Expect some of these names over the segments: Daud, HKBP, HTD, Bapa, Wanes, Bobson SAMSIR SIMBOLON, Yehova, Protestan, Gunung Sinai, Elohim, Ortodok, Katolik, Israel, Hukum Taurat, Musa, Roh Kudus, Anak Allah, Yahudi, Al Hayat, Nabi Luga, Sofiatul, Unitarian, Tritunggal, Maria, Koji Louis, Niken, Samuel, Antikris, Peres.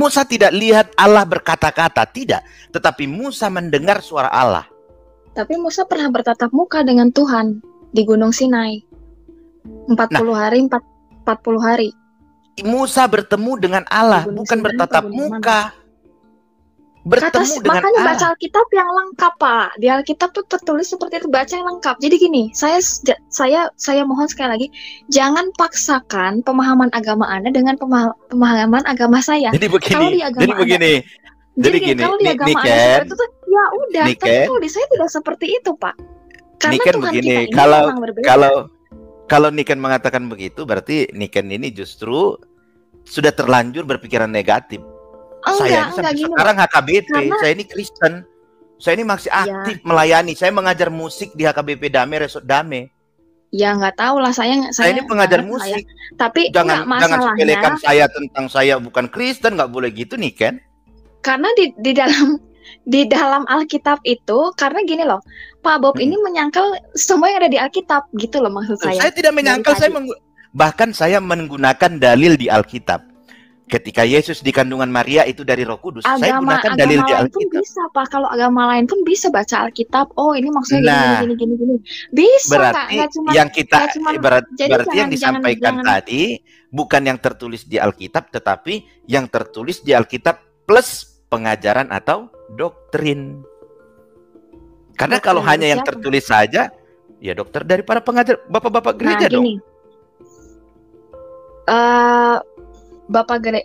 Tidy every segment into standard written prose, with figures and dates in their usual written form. Musa tidak lihat Allah berkata-kata, tidak. Tetapi Musa mendengar suara Allah. Tapi Musa pernah bertatap muka dengan Tuhan di Gunung Sinai. 40 hari. Musa bertemu dengan Allah, bukan bertatap muka. Makanya baca Alkitab yang lengkap, Pak. Di Alkitab tuh tertulis seperti itu, baca yang lengkap. Jadi gini, saya mohon sekali lagi, jangan paksakan pemahaman agama Anda dengan pemahaman agama saya. Jadi begini. Kalau di agama Anda itu ya udah, tapi kalau di saya tidak seperti itu, Pak. Karena Niken Tuhan begini, kita ini memang berbeda. Kalau Niken mengatakan begitu, berarti Niken ini justru sudah terlanjur berpikiran negatif. Enggak, sekarang HKBP, saya ini Kristen, saya ini masih aktif melayani, saya mengajar musik di HKBP Damai Resort Damai. Ya nggak tahu lah, saya ini pengajar musik. Tapi jangan sepelekan saya tentang saya bukan Kristen, nggak boleh gitu nih Ken. Karena di dalam Alkitab itu, karena gini loh, Pak Bob ini menyangkal semua yang ada di Alkitab gitu loh maksud saya. Saya tidak menyangkal, bahkan saya menggunakan dalil di Alkitab. Ketika Yesus di kandungan Maria itu dari Roh Kudus. Saya gunakan dalil di Alkitab. Bisa Pak, kalau agama lain pun bisa baca Alkitab. Oh, ini maksudnya gini. Bisa berarti Kak, yang disampaikan tadi bukan yang tertulis di Alkitab, tetapi yang tertulis di Alkitab plus pengajaran atau doktrin. Karena kalau hanya yang tertulis saja, ya dokter dari para pengajar bapak-bapak gereja dong.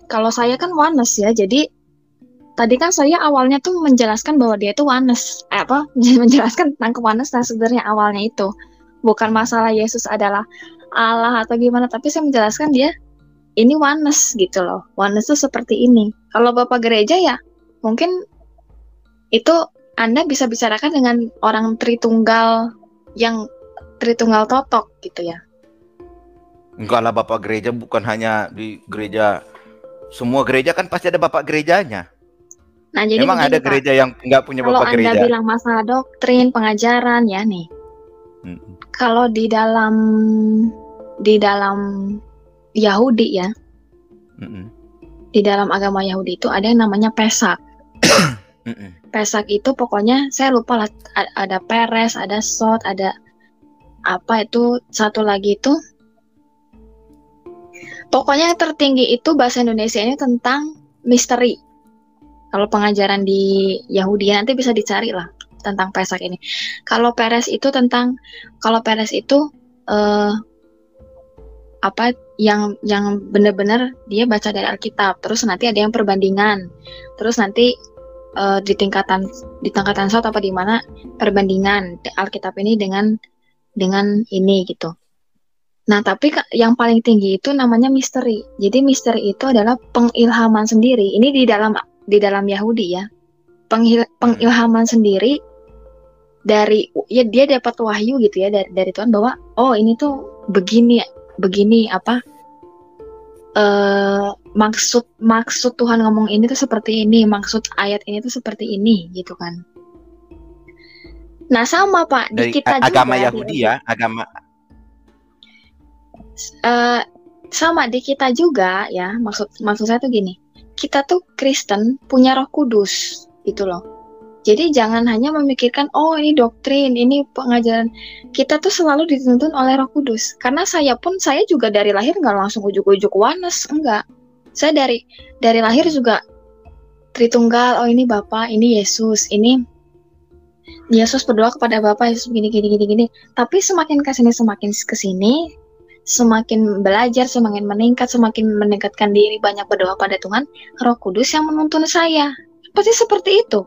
Kalau saya kan Wanes ya, jadi tadi kan saya awalnya tuh menjelaskan bahwa dia itu Wanes, menjelaskan tentang kewanes sebenarnya awalnya itu bukan masalah Yesus adalah Allah atau gimana, tapi saya menjelaskan dia ini Wanes gitu loh, Wanes tuh seperti ini. Kalau bapak gereja ya mungkin itu Anda bisa bicarakan dengan orang Tritunggal yang Tritunggal totok gitu ya. Enggak lah, bapak gereja bukan hanya di gereja. Semua gereja kan pasti ada bapak gerejanya. Nah, jadi memang ada gereja yang nggak punya bapak gereja. Kalau Anda bilang masalah doktrin, pengajaran ya nih. Kalau di dalam Yahudi ya. Di dalam agama Yahudi itu ada yang namanya Pesak. Pesak itu pokoknya saya lupa lah, ada Peres, ada Sot, ada apa itu satu lagi itu. Pokoknya yang tertinggi itu bahasa Indonesia ini tentang misteri. Kalau pengajaran di Yahudi nanti bisa dicari lah tentang Pesak ini. Kalau Peres itu yang benar-benar dia baca dari Alkitab. Terus nanti ada yang perbandingan. Terus nanti di tingkatan Sot apa di mana perbandingan Alkitab ini dengan ini gitu. Nah, tapi yang paling tinggi itu namanya misteri. Jadi misteri itu adalah pengilhaman sendiri. Ini di dalam Yahudi ya. Pengilhaman sendiri dari ya dia dapat wahyu gitu ya dari Tuhan bahwa oh ini tuh begini maksud Tuhan ngomong ini tuh seperti ini, maksud ayat ini tuh seperti ini gitu kan. Nah, sama Pak di kita juga agama Yahudi ya, sama di kita juga ya, maksud saya tuh gini, kita tuh Kristen punya Roh Kudus gitu loh. Jadi jangan hanya memikirkan oh ini doktrin, ini pengajaran. Kita tuh selalu dituntun oleh Roh Kudus. Karena saya juga dari lahir nggak langsung ujuk-ujuk Wanes, enggak. Saya dari lahir juga Tritunggal, oh ini Bapa, ini Yesus, ini Yesus berdoa kepada Bapa, Yesus gini. Tapi semakin kesini semakin belajar, semakin meningkat, semakin mendekatkan diri, banyak berdoa pada Tuhan, Roh Kudus yang menuntun saya. Pasti seperti itu.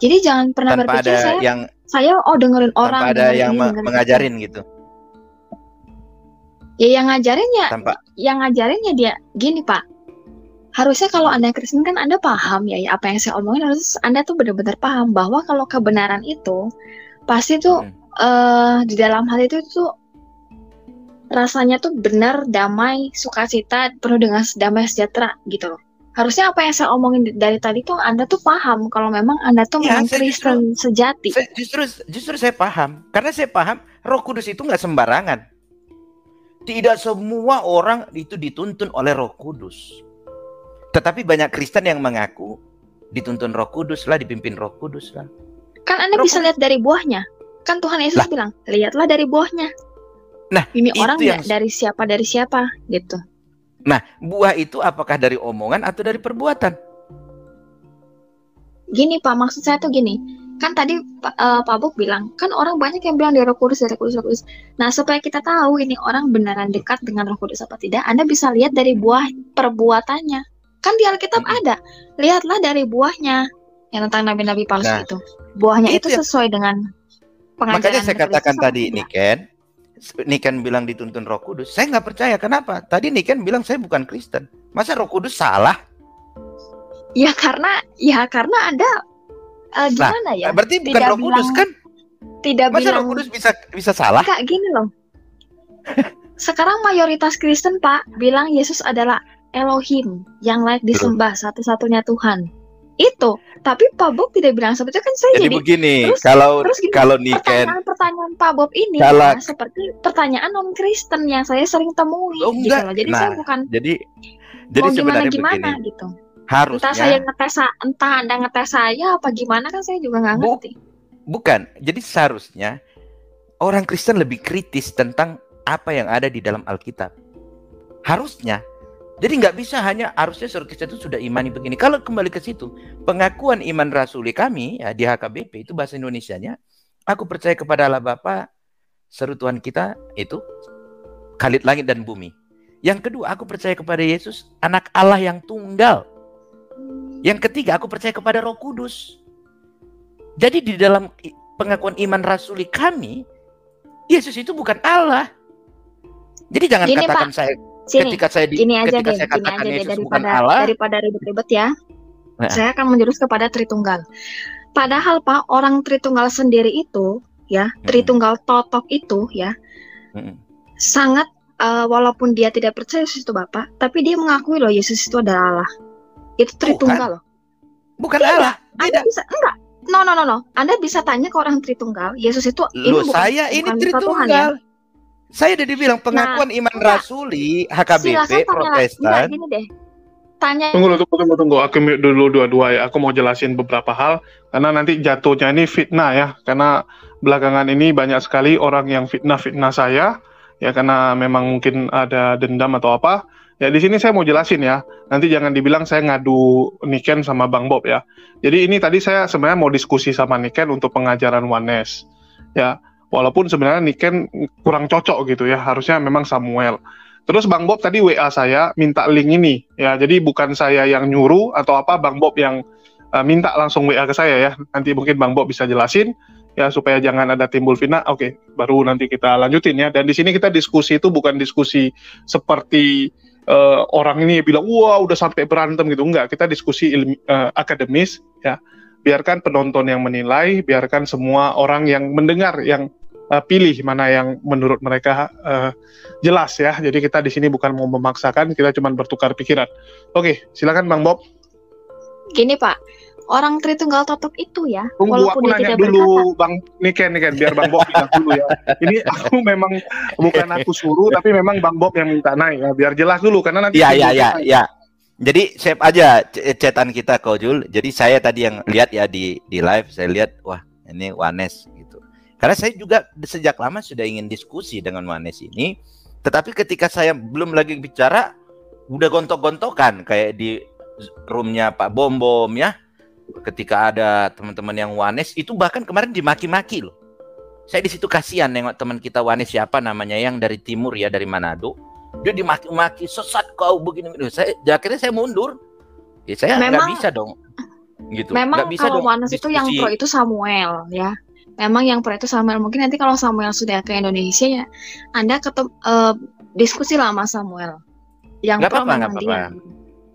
Jadi jangan pernah berpikir dengerin orang. Ada yang mengajarin gitu. Ya yang ngajarinnya dia gini Pak. Harusnya kalau Anda Kristen kan Anda paham ya apa yang saya omongin, harus Anda tuh benar-benar paham bahwa kalau kebenaran itu pasti tuh di dalam hal itu tuh rasanya tuh benar, damai, sukacita, penuh dengan damai sejahtera gitu loh. Harusnya apa yang saya omongin dari tadi tuh Anda tuh paham kalau memang Anda tuh memang Kristen sejati. Justru saya paham. Karena saya paham Roh Kudus itu nggak sembarangan. Tidak semua orang itu dituntun oleh Roh Kudus. Tetapi banyak Kristen yang mengaku dituntun Roh Kudus lah, dipimpin Roh Kudus lah. Kan Anda bisa lihat dari buahnya. Kan Tuhan Yesus bilang, lihatlah dari buahnya. Nah, ini orang yang... dari siapa gitu. Nah, buah itu apakah dari omongan atau dari perbuatan? Gini Pak, maksud saya tuh gini. Kan tadi Pak Buk bilang, kan orang banyak yang bilang dari Roh Kudus. Nah, supaya kita tahu ini orang beneran dekat dengan Roh Kudus apa tidak, Anda bisa lihat dari buah perbuatannya. Kan di Alkitab ada, lihatlah dari buahnya, yang tentang nabi-nabi palsu itu. Buahnya itu sesuai dengan pengajaran. Makanya saya katakan tadi, Niken bilang dituntun Roh Kudus. Saya nggak percaya, kenapa? Tadi Niken bilang saya bukan Kristen. Masa Roh Kudus salah? Ya karena ada berarti bukan Roh Kudus kan? Tidak, masa bilang Roh Kudus bisa salah? Kak, gini loh. Sekarang mayoritas Kristen Pak bilang Yesus adalah Elohim yang layak disembah, satu-satunya Tuhan. Itu, tapi Pak Bob tidak bilang seperti itu kan. Saya jadi begini. Terus kalau Niken, pertanyaan Pak Bob ini ya, seperti pertanyaan non Kristen yang saya sering temui. Gitu. Jadi saya bukan. Jadi sebenarnya gimana begini. Gitu. Harusnya, entah Anda ngetes saya apa gimana, kan saya juga nggak ngerti. Bukan, jadi seharusnya orang Kristen lebih kritis tentang apa yang ada di dalam Alkitab. Harusnya, jadi nggak bisa hanya harusnya seorang Kristen itu sudah imani begini. Kalau kembali ke situ, pengakuan iman rasuli kami ya, di HKBP itu bahasa Indonesianya, aku percaya kepada Allah Bapa, seru Tuhan kita itu, Khalid langit dan bumi. Yang kedua, aku percaya kepada Yesus, Anak Allah yang tunggal. Yang ketiga, aku percaya kepada Roh Kudus. Jadi di dalam pengakuan iman rasuli kami, Yesus itu bukan Allah. Jadi jangan gini, katakan Pak, ketika saya katakan Yesus bukan Allah. Daripada ribet-ribet ya, saya akan menjurus kepada Tritunggal. Padahal Pak, orang Tritunggal sendiri itu ya, Tritunggal totok itu ya, sangat walaupun dia tidak percaya Yesus itu Bapa, tapi dia mengakui loh Yesus itu adalah Allah. Itu Tritunggal loh. Bukan Allah. Anda bisa enggak? No. Anda bisa tanya ke orang Tritunggal, Yesus itu bukan Tritunggal. Tuhan, ya? Saya udah dibilang pengakuan iman rasuli HKBP Protestan. Tunggu. Aku dulu dua-dua ya. Aku mau jelasin beberapa hal karena nanti jatuhnya ini fitnah ya. Karena belakangan ini banyak sekali orang yang fitnah saya ya, karena memang mungkin ada dendam atau apa. Ya, di sini saya mau jelasin ya. Nanti jangan dibilang saya ngadu Niken sama Bang Bob ya. Jadi ini tadi saya sebenarnya mau diskusi sama Niken untuk pengajaran Wanes. Ya, walaupun sebenarnya Niken kurang cocok gitu ya. Harusnya memang Samuel. Terus Bang Bob tadi WA saya minta link ini. Ya, jadi bukan saya yang nyuruh atau apa, Bang Bob yang minta langsung WA ke saya ya. Nanti mungkin Bang Bob bisa jelasin ya supaya jangan ada timbul fitnah. Oke, baru nanti kita lanjutin ya. Dan di sini kita diskusi itu bukan diskusi seperti orang ini bilang wah udah sampai berantem gitu, enggak, kita diskusi akademis ya, biarkan penonton yang menilai, biarkan semua orang yang mendengar yang pilih mana yang menurut mereka jelas ya. Jadi kita di sini bukan mau memaksakan, kita cuma bertukar pikiran. Oke, silakan Bang Bob. Gini Pak, orang Tritunggal totok itu ya, walaupun dia tidak dulu berkata. Bang Niken biar Bang Bob bilang dulu ya. Ini aku memang bukan aku suruh, tapi memang Bang Bob yang minta naik ya, biar jelas dulu karena nanti. Ya. Jadi save aja chatan kita Kojul. Jadi saya tadi yang lihat ya di live, saya lihat wah ini Wanes gitu. Karena saya juga sejak lama sudah ingin diskusi dengan Wanes ini, tetapi ketika saya belum lagi bicara udah gontok-gontokan kayak di roomnya Pak Bombom ya. Ketika ada teman-teman yang Wanes itu bahkan kemarin dimaki-maki loh. Saya di situ kasihan nengok teman kita Wanes, siapa namanya, yang dari timur ya, dari Manado. Dia dimaki-maki, sesat kau begini. Akhirnya saya mundur. Ya saya nggak bisa dong. Gitu. Memang bisa kalau dong Wanes itu yang pro itu Samuel ya. Memang yang pro itu Samuel. Mungkin nanti kalau Samuel sudah ke Indonesia ya, Anda diskusi lah sama Samuel. Yang pro memang dia.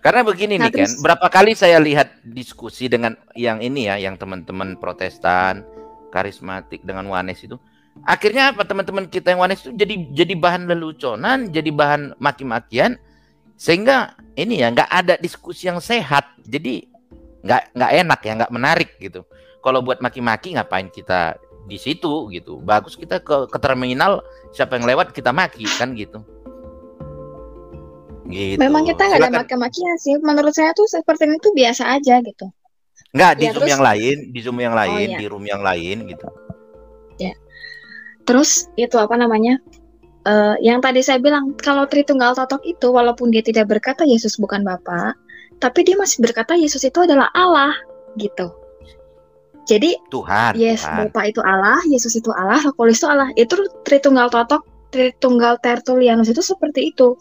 Karena begini nih kan, berapa kali saya lihat diskusi dengan yang ini ya, yang teman-teman Protestan, karismatik dengan Wanes itu, akhirnya apa, teman-teman kita yang Wanes itu jadi bahan leluconan, jadi bahan maki-makian, sehingga ini ya nggak ada diskusi yang sehat, jadi nggak enak ya, nggak menarik gitu. Kalau buat maki-maki ngapain kita di situ gitu? Bagus kita ke terminal, siapa yang lewat kita maki kan gitu. Gitu. Memang kita nggak ada maki-makian sih. Menurut saya tuh seperti itu biasa aja gitu. Nggak di ya, Zoom terus, yang lain, di Zoom yang lain, oh, iya, di room yang lain gitu. Ya. Terus itu apa namanya? Yang tadi saya bilang kalau Tritunggal Totok itu walaupun dia tidak berkata Yesus bukan Bapa, tapi dia masih berkata Yesus itu adalah Allah gitu. Jadi Tuhan, yes, Tuhan. Bapa itu Allah, Yesus itu Allah, Roh Kudus itu Allah. Itu Tritunggal Totok, Tritunggal Tertulianus itu seperti itu.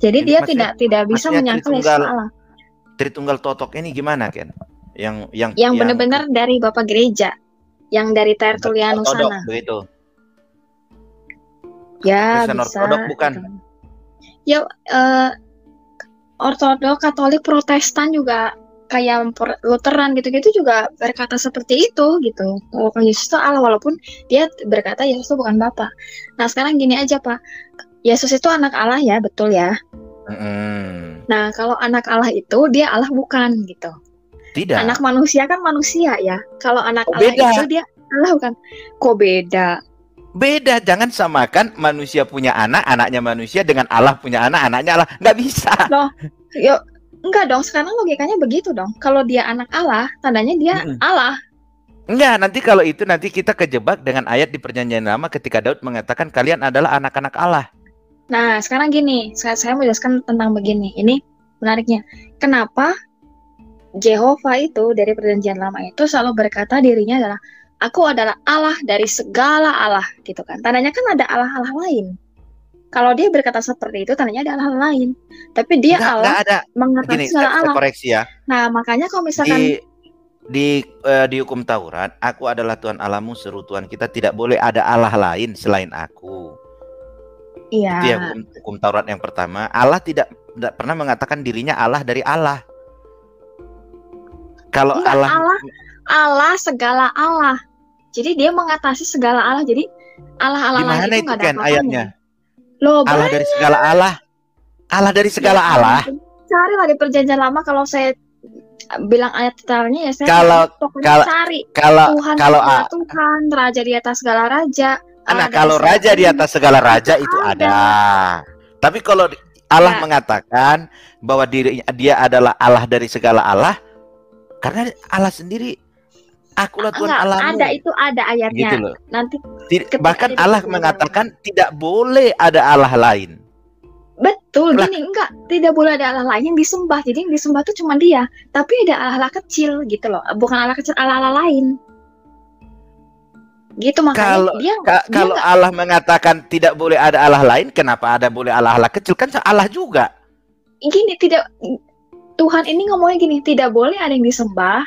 Jadi dia tidak bisa menyangkal Yesus Allah. Tritunggal Totok ini gimana, Ken? Yang benar-benar dari Bapak Gereja, yang dari Tertulianus sana. Begitu. Ya, Kristen bisa. Ortodok bukan. Gitu. Ya, Ortodok, Katolik, Protestan juga kayak Lutheran gitu-gitu juga berkata seperti itu gitu. Walaupun Yesus itu Allah, walaupun dia berkata Yesus itu bukan Bapa. Nah, sekarang gini aja, Pak. Yesus itu anak Allah ya, betul ya. Mm. Nah, kalau anak Allah itu dia Allah bukan gitu. Tidak. Anak manusia kan manusia ya. Kalau anak Allah itu dia Allah bukan. Kok beda? Beda, jangan samakan manusia punya anak, anaknya manusia dengan Allah punya anak, anaknya Allah. Nggak bisa. Loh, yuk. Enggak dong, sekarang logikanya begitu dong. Kalau dia anak Allah, tandanya dia Allah. Enggak, nanti kalau itu nanti kita kejebak dengan ayat di Perjanjian Lama ketika Daud mengatakan kalian adalah anak-anak Allah. Nah, sekarang gini, saya mau jelaskan tentang begini. Ini menariknya. Kenapa Yehova itu dari Perjanjian Lama itu selalu berkata dirinya adalah aku adalah Allah dari segala Allah gitu kan. Tandanya kan ada Allah-Allah lain. Kalau dia berkata seperti itu tandanya ada Allah lain. Tapi dia Allah mengatakan segala Allah. Koreksi ya. Nah, makanya kalau misalkan di Hukum Taurat, aku adalah Tuhan Allahmu, seru Tuhan kita, tidak boleh ada Allah lain selain aku. Iya. Itu ya hukum Taurat yang pertama. Allah tidak pernah mengatakan dirinya Allah dari Allah. Kalau Allah segala Allah. Jadi dia mengatasi segala Allah. Jadi Allah-Allah lain itu nggak ada kan ayatnya. Loh, Allah dari segala Allah. Allah dari segala ya, Allah. Carilah di Perjanjian Lama kalau saya bilang ayat detailnya ya saya. Kalau cari Tuhan, Raja di atas segala raja. Nah, kalau raja di atas segala raja itu ada. Tapi kalau Allah mengatakan bahwa dia adalah Allah dari segala Allah, karena Allah sendiri, akulah Tuhan Allahmu. Ada itu ada ayatnya. Gitu loh. Nanti bahkan Allah mengatakan tidak boleh ada Allah lain. Betul, gini enggak, tidak boleh ada Allah lain yang disembah. Jadi yang disembah itu cuma dia. Tapi ada Allah kecil gitu loh, bukan Allah kecil, Allah lain. Gitu makanya kalau Allah mengatakan tidak boleh ada Allah lain, kenapa ada boleh Allah-Allah kecil? Kan Allah juga. Gini, tidak, Tuhan ini ngomongnya gini, tidak boleh ada yang disembah,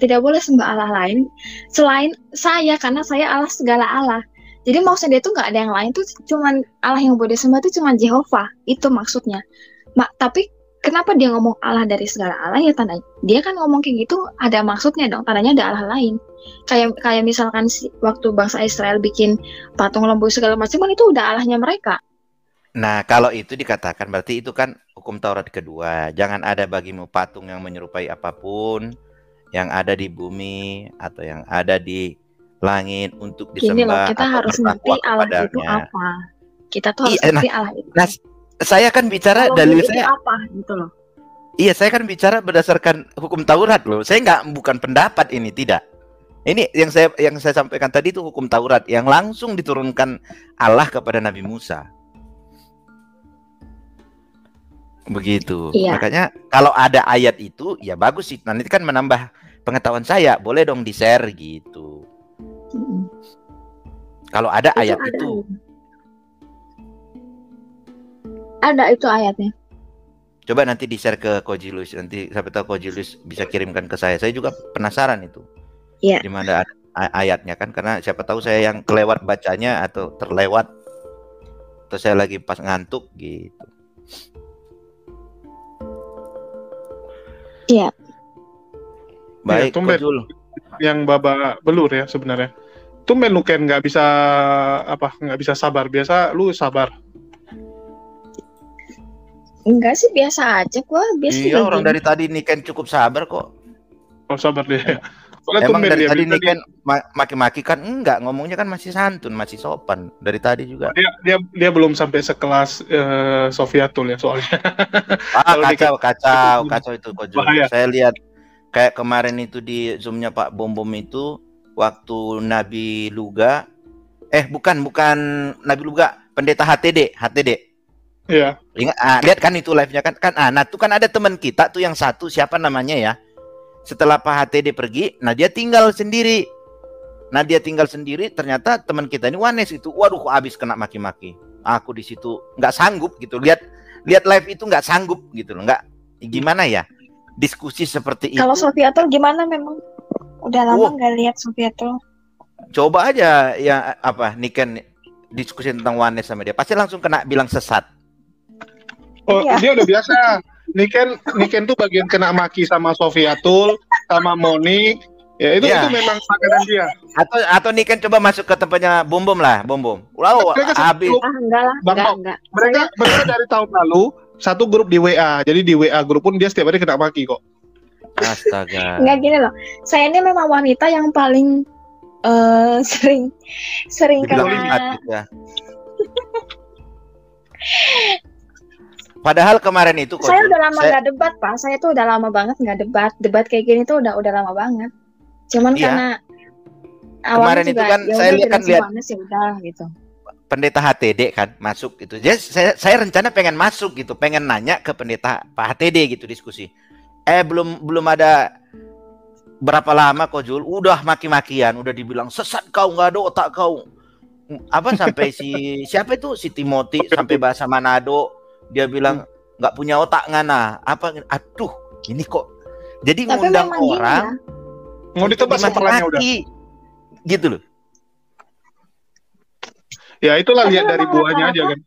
tidak boleh sembah Allah lain selain saya, karena saya Allah segala Allah. Jadi maksudnya dia tuh nggak ada yang lain, tuh cuman Allah yang boleh disembah tuh cuman Yehova, itu maksudnya. Tapi kenapa dia ngomong Allah dari segala Allah ya, tandanya dia kan ngomong kayak gitu ada maksudnya dong, tandanya ada Allah lain. Kayak misalkan waktu bangsa Israel bikin patung lembu segala macam, kan itu udah Allahnya mereka. Nah, kalau itu dikatakan berarti itu kan hukum Taurat kedua. Jangan ada bagimu patung yang menyerupai apapun yang ada di bumi atau yang ada di langit untuk disembah. Loh, kita harus ngerti Allah itu apa. Kita tuh harus ngerti Allah itu. Nah, saya kan bicara dalil saya apa gitu loh. Iya, saya kan bicara berdasarkan hukum Taurat loh. Saya bukan pendapat ini, tidak. Ini yang saya sampaikan tadi itu hukum Taurat yang langsung diturunkan Allah kepada Nabi Musa. Begitu. Iya. Makanya kalau ada ayat itu ya bagus sih. Nanti kan menambah pengetahuan saya. Boleh dong di-share gitu. Kalau ada ayat itu. Ada itu ayatnya. Coba nanti di-share ke Koji Louis. Nanti siapa tahu Koji Louis bisa kirimkan ke saya. Saya juga penasaran itu. Yeah. Di mana ayatnya kan, karena siapa tahu saya yang kelewat bacanya atau terlewat atau saya lagi pas ngantuk gitu. Iya. Yeah. Baik, Kojul. Yang babak belur ya sebenarnya. Tumben lu Ken nggak bisa sabar. Biasa lu sabar. Enggak sih, biasa aja gua. Iya, orang dari tadi Niken cukup sabar kok. Oh, sabar dia. Soalnya emang dari tadi Niken maki-maki kan, enggak, ngomongnya kan masih santun, masih sopan dari tadi juga. Dia belum sampai sekelas Sofiatul ya soalnya. Ah, kacau itu Koji. Saya lihat kayak kemarin itu di Zoom-nya Pak Bombom itu waktu Nabi Luga, bukan Nabi Luga, pendeta HTD. Iya. Lihat kan itu live-nya kan. Nah, tuh kan ada teman kita tuh yang satu, siapa namanya ya? Setelah Pak HTD pergi, nah dia tinggal sendiri. Ternyata teman kita ini Wanes itu, waduh, habis kena maki-maki. Aku di situ nggak sanggup gitu. Lihat live itu nggak sanggup gitu loh. Nggak, gimana ya? Diskusi seperti itu. Kalau Sofiatul gimana memang? Udah lama nggak lihat Sofiatul. Coba aja ya Niken diskusi tentang Wanes sama dia. Pasti langsung kena bilang sesat. Oh, iya. Dia udah biasa. Niken tuh bagian kena maki sama Sofiatul, sama Moni. Ya itu memang makanan dia. Atau Niken coba masuk ke tempatnya Bombom lah, Bombom. Wow, habis. Mereka dari tahun lalu satu grup di WA. Jadi di WA grup pun dia setiap hari kena maki kok. Astaga. Enggak, gini loh. Saya ini memang wanita yang paling sering kena maki ya. Padahal kemarin itu saya udah lama nggak debat, Pak. Saya tuh udah lama banget nggak debat kayak gini tuh udah lama banget. Cuman karena kemarin itu kan saya lihat gitu. Pendeta HTD kan masuk gitu. Jadi saya rencana pengen masuk gitu, pengen nanya ke pendeta Pak HTD gitu diskusi. Belum ada berapa lama kok Jul, udah maki-makian, udah dibilang sesat kau, nggak ada otak kau. Sampai siapa itu si Timothy sampai bahasa Manado. Dia bilang nggak punya otak ngana aduh ini kok jadi ngundang orang ya? Mau ditebas kepalanya udah gitu loh ya, itulah lihat dari buahnya aja kan.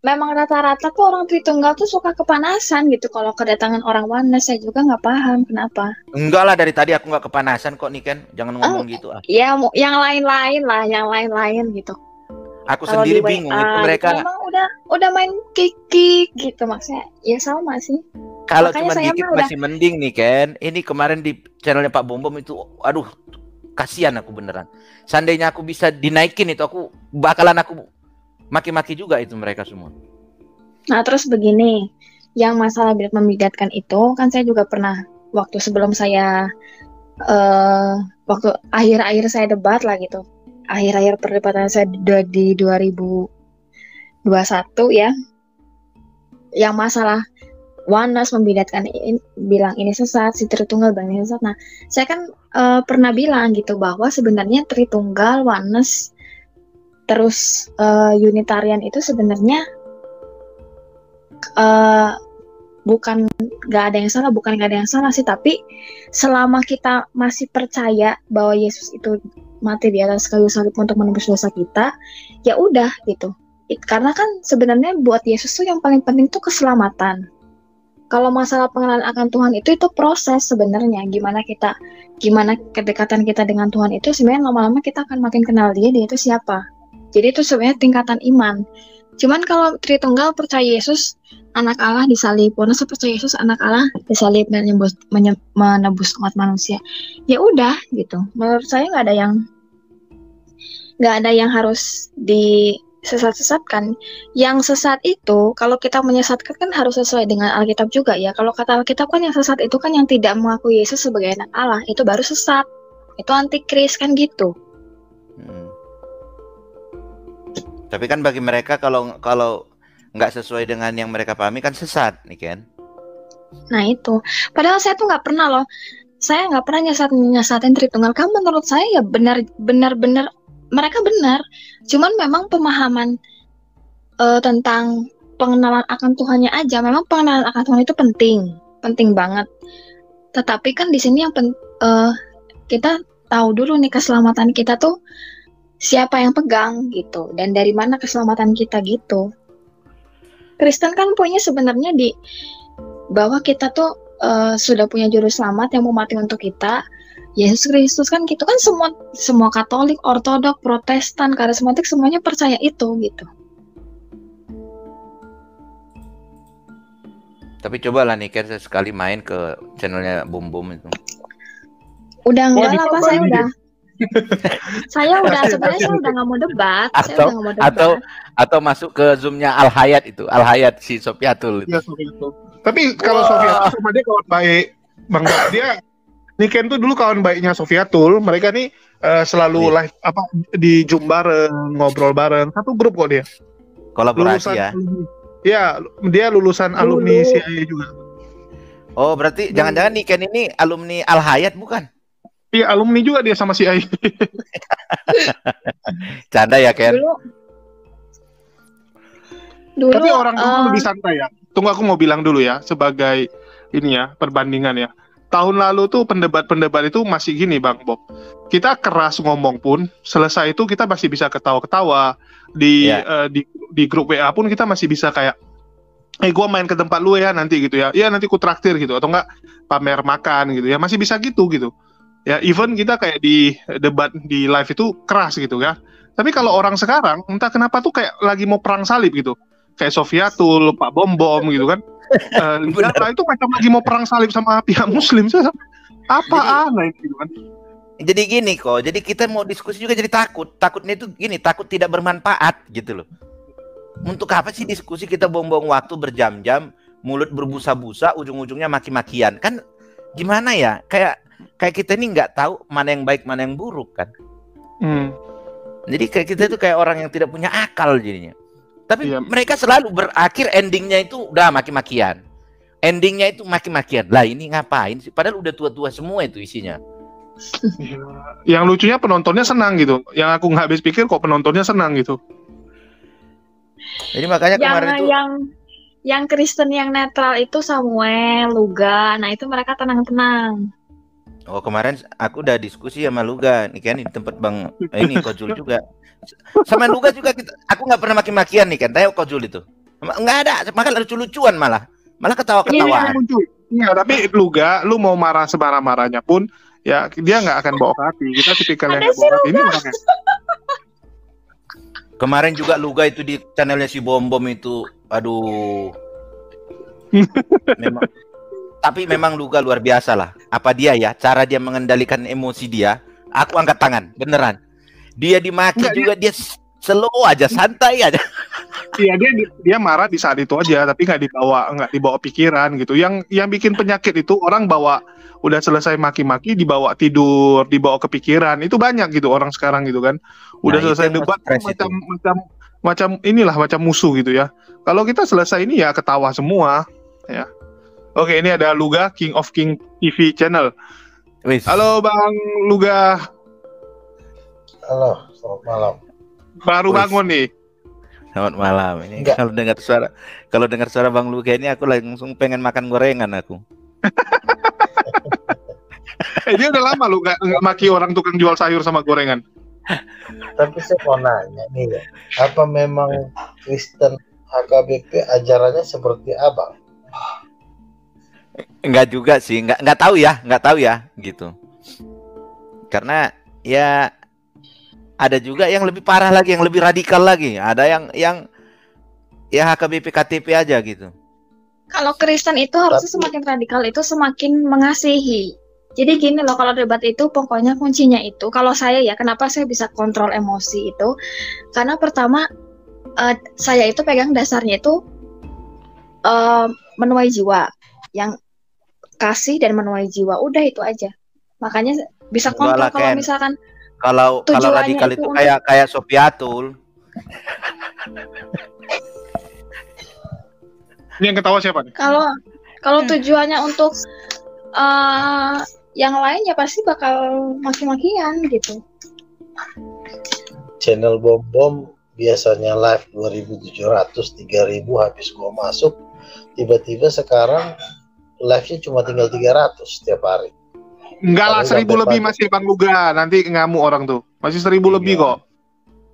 Memang rata-rata tuh orang Tritunggal tuh suka kepanasan gitu kalau kedatangan orang Wanes. Saya juga nggak paham kenapa. Enggak lah, dari tadi aku nggak kepanasan kok Niken, jangan ngomong gitu ya, yang lain-lain lah, yang lain-lain gitu. Aku kalo sendiri bingung itu mereka memang udah main kikik gitu maksudnya. Ya sama sih. Kalau cuma dikit masih mending Niken. Ini kemarin di channelnya Pak Bombom itu aduh kasihan aku beneran. Seandainya aku bisa dinaikin itu aku bakalan maki-maki juga itu mereka semua. Nah, terus begini. Yang masalah bidat membidatkan itu kan saya juga pernah waktu sebelum saya waktu akhir-akhir saya debat lah gitu. Akhir-akhir perdebatan saya di 2021 ya, yang masalah Wanes membidatkan ini, bilang ini sesat, si Tritunggal bilang ini sesat. Nah, saya kan pernah bilang gitu bahwa sebenarnya Tritunggal, Wanes, terus Unitarian itu sebenarnya bukan nggak ada yang salah, bukan nggak ada yang salah sih, tapi selama kita masih percaya bahwa Yesus itu mati di atas kayu salib untuk menembus dosa kita, ya udah gitu. Karena kan sebenarnya buat Yesus tuh yang paling penting tuh keselamatan. Kalau masalah pengenalan akan Tuhan itu proses sebenarnya. Gimana kedekatan kita dengan Tuhan itu sebenarnya lama-lama kita akan makin kenal dia itu siapa. Jadi itu sebenarnya tingkatan iman. Cuman kalau Tritunggal percaya Yesus anak Allah disalib, Wanes percaya Yesus anak Allah disalib dan menebus umat manusia. Ya udah gitu. Menurut saya nggak ada yang harus disesat-sesatkan. Yang sesat itu kalau kita menyesatkan kan harus sesuai dengan Alkitab juga ya. Kalau kata Alkitab kan yang sesat itu kan yang tidak mengakui Yesus sebagai anak Allah, itu baru sesat. Itu antikris kan gitu. Tapi kan bagi mereka kalau nggak sesuai dengan yang mereka pahami kan sesat Niken. Nah itu, padahal saya tuh nggak pernah loh, saya nggak pernah nyesatin Tritunggal. Kan menurut saya ya benar mereka benar, cuman memang pemahaman tentang pengenalan akan Tuhannya aja, memang pengenalan akan Tuhan itu penting banget. Tetapi kan di sini yang kita tahu dulu nih keselamatan kita tuh siapa yang pegang gitu dan dari mana keselamatan kita gitu. Kristen kan punya sebenarnya di bahwa kita tuh sudah punya juru selamat yang mau mati untuk kita, Yesus Kristus kan gitu kan. Semua Katolik, Ortodok, Protestan, Karismatik semuanya percaya itu gitu. Tapi cobalah Niken sekali main ke channelnya Bombom itu. Udah enggak lah Pak, saya udah. Saya udah, sebenarnya saya udah nggak mau debat. Atau masuk ke Zoom-nya Al Hayat itu, Al Hayat si Sofiatul. Ya, Sofiatul. Tapi kalau Sofiatul sama dia kawan baik, Bang. Dia Niken tuh dulu kawan baiknya Sofiatul. Mereka nih selalu live apa di Zoom bareng, ngobrol bareng. Satu grup kok dia. Kolaborasi lulusan, ya. Iya, dia lulusan alumni CIA juga. Oh, berarti jangan-jangan Niken ini alumni Al Hayat bukan? Iya, alumni juga dia sama CIA. Canda ya, Ken. Dulu, tapi orang itu lebih santai ya. Tunggu, aku mau bilang dulu ya, sebagai ini ya, perbandingan ya. Tahun lalu tuh pendebat-pendebat itu masih gini, Bang Bob. Kita keras ngomong pun, selesai itu kita masih bisa ketawa-ketawa. Di grup WA pun kita masih bisa kayak, gue main ke tempat lu ya nanti gitu ya. Iya, nanti ku traktir gitu. Atau enggak pamer makan gitu ya. Masih bisa gitu. Ya, even kita kayak di debat di live itu keras gitu kan. Tapi kalau orang sekarang, entah kenapa tuh kayak lagi mau perang salib gitu. Kayak Sofiatul, Pak Bombom gitu kan. Itu macam lagi mau perang salib sama pihak muslim. Apa aneh gitu kan. Jadi gini kok, jadi kita mau diskusi juga jadi takut. Takutnya itu gini, takut tidak bermanfaat gitu loh. Untuk apa sih diskusi kita buang-buang waktu berjam-jam, mulut berbusa-busa, ujung-ujungnya maki-makian. Kan gimana ya, kayak kita ini nggak tahu mana yang baik mana yang buruk kan. Jadi kayak kita itu kayak orang yang tidak punya akal jadinya. Tapi mereka selalu berakhir endingnya itu udah maki-makian. Endingnya itu maki-makian. Lah ini ngapain sih? Padahal udah tua-tua semua itu isinya. Yang lucunya penontonnya senang gitu. Yang aku nggak habis pikir kok penontonnya senang gitu. Jadi makanya kemarin itu yang Kristen yang netral itu Samuel, Luga. Nah itu mereka tenang-tenang. Oh kemarin aku udah diskusi sama Luga nih kan di tempat Bang ini Kojul juga. Sama Luga juga kita, aku nggak pernah maki-makian nih kan. Tanya Kojul itu nggak ada, makanya lucu-lucuan malah ketawa-ketawa. Iya, tapi Luga, lu mau marah semarah-marahnya pun ya dia nggak akan bawa ke hati. Kita tipikal yang nggak bawa ke hati ini makanya. Kemarin juga Luga itu di channelnya si Bombom itu, aduh. Memang. Tapi memang Luga luar biasa lah. Apa dia ya? Cara dia mengendalikan emosi dia. Aku angkat tangan, beneran. Dia dimaki dia slow aja, santai aja. Iya, dia marah di saat itu aja, tapi nggak dibawa pikiran gitu. Yang bikin penyakit itu orang bawa udah selesai maki-maki dibawa tidur, dibawa kepikiran. Itu banyak gitu orang sekarang gitu kan. Udah selesai debat macam musuh gitu ya. Kalau kita selesai ini ya ketawa semua ya. Oke, ini ada Luga, King of King TV Channel. Halo Bang Luga. Halo, selamat malam. Baru bangun nih. Selamat malam. Ini kalau dengar suara Bang Luga ini aku langsung pengen makan gorengan aku. Ini udah lama lu nggak maki orang tukang jual sayur sama gorengan. Tapi saya mau nanya nih ya, apa memang Kristen HKBP ajarannya seperti abang? Enggak juga sih, enggak tahu ya gitu. Karena ya ada juga yang lebih parah lagi, yang lebih radikal lagi. Ada yang ya HKBP KTP aja gitu. Kalau Kristen itu harusnya semakin radikal itu semakin mengasihi. Jadi gini loh, kalau debat itu pokoknya kuncinya itu kalau saya ya, kenapa saya bisa kontrol emosi itu? Karena pertama saya itu pegang dasarnya itu menuai jiwa. Yang kasih dan menuai jiwa, udah itu aja. Makanya bisa kontrol kalau misalkan kalau radikal itu kayak Sofiatul. Ini yang ketawa siapa nih? Kalau tujuannya untuk yang lain ya pasti bakal maki-makian gitu. Channel Bombom biasanya live 2.700, 3.000 habis gua masuk. Tiba-tiba sekarang live-nya cuma tinggal 300 setiap hari. Enggak lah, 1.000 lebih masih Bang Luga. Nanti ngamuk orang tuh. Masih 1.000 lebih kok.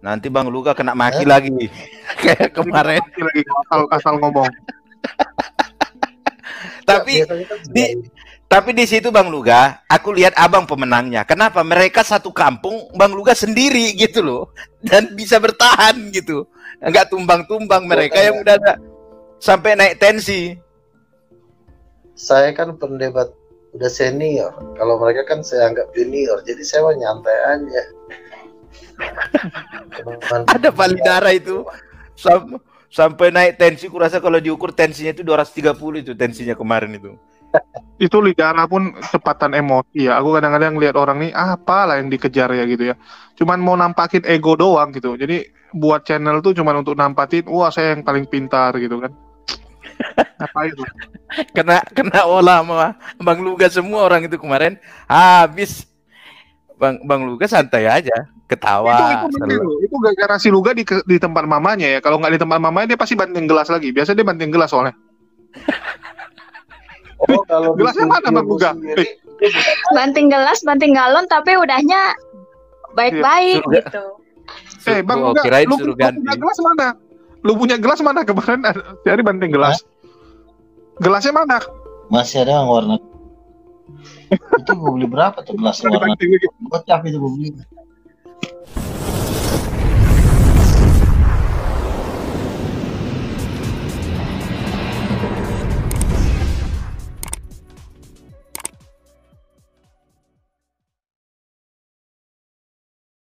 Nanti Bang Luga kena maki lagi. Kayak kemarin lagi asal ngomong. Tapi di situ Bang Luga, aku lihat abang pemenangnya. Kenapa? Mereka satu kampung, Bang Luga sendiri gitu loh. Dan bisa bertahan gitu. Enggak tumbang-tumbang mereka yang udah ada. Sampai naik tensi. Saya kan pendebat udah senior. Kalau mereka kan saya anggap junior, jadi saya mau nyantai aja. Ada palidara itu sampai naik tensi, kurasa kalau diukur tensinya itu 230 itu tensinya kemarin itu. Itu lidara pun kecepatan emosi ya. Aku kadang-kadang lihat orang nih apalah yang dikejar ya gitu ya. Cuman mau nampakin ego doang gitu. Jadi buat channel tuh cuman untuk nampakin wah saya yang paling pintar gitu kan. Apa itu? Kena olah sama Bang Luga semua orang itu kemarin. Habis Bang Luga santai aja, ketawa. Itu gara-gara si Luga di tempat mamanya ya. Kalau nggak di tempat mamanya dia pasti banting gelas lagi. Biasa dia banting gelas soalnya. Oh, kalau gelasnya mana Bang Luga? Banting gelas, banting galon, tapi udahnya baik-baik iya, gitu. Bang Luga, lu punya gelas mana? Lu punya gelas mana kemarin? Dari banting gelas. Gelasnya mana? Masih ada yang warna. Itu gue beli berapa tuh gelas warna? Gocap itu gue beli.